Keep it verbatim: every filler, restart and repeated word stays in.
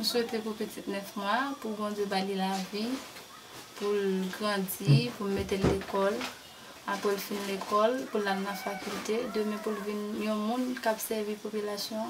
Nous souhaitons pour petite neuf mois, pour bon Dieu balayer la vie, pour grandir, pour mettre l'école, après finir l'école, pour aller à la faculté, demain pour venir au monde, pour servir la population.